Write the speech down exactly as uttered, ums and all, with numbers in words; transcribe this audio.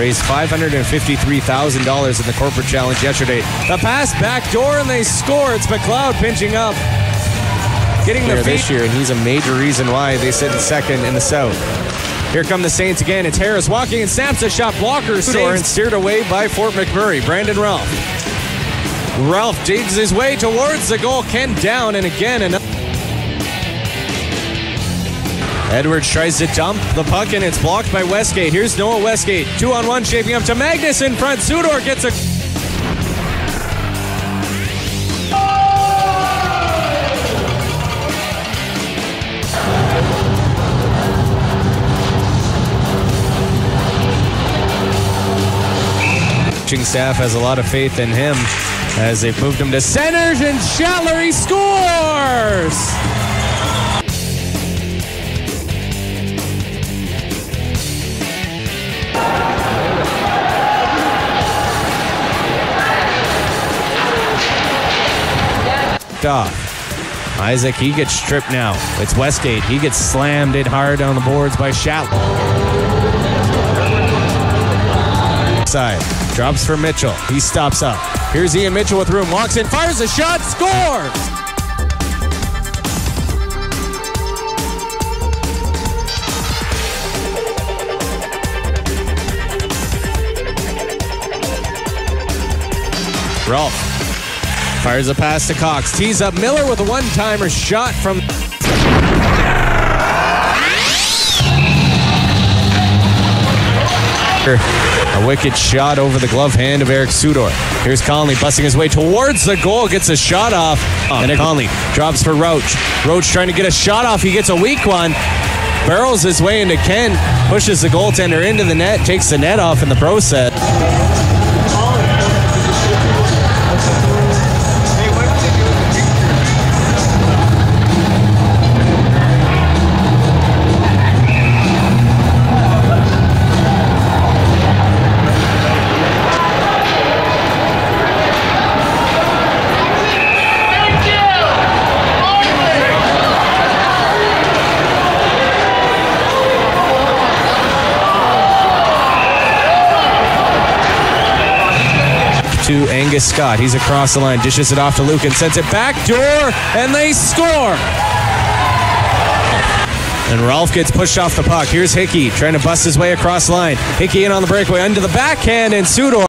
raised five hundred fifty-three thousand dollars in the corporate challenge yesterday. The pass back door and they score. It's McLeod pinching up, getting the feet this year, and he's a major reason why they sit in second in the South. Here come the Saints again. It's Harris walking and snaps a shot blocker. Sudor and steered away by Fort McMurray. Brandon Ralph. Ralph digs his way towards the goal. Ken down, and again another. Edwards tries to dump the puck and it's blocked by Westgate. Here's Noah Westgate. Two on one, shaping up to Magnus in front. Sudor gets a. Staff has a lot of faith in him as they've moved him to centers, and Shattler, he scores! Duff. Isaac, he gets stripped now. It's Westgate. He gets slammed in hard on the boards by Shattler. Side. Drops for Mitchell. He stops up. Here's Ian Mitchell with room. Walks in, fires a shot, scores! Rolf fires a pass to Cox. Tees up Miller with a one-timer shot from... A wicked shot over the glove hand of Eric Sudor. Here's Conley busting his way towards the goal. Gets a shot off. Oh, and Conley drops for Roach. Roach trying to get a shot off. He gets a weak one. Barrels his way into Ken. Pushes the goaltender into the net. Takes the net off in the process. To Angus Scott. He's across the line, dishes it off to Luke and sends it back door, and they score! And Ralph gets pushed off the puck. Here's Hickey trying to bust his way across the line. Hickey in on the breakaway, under the backhand, and Sudor.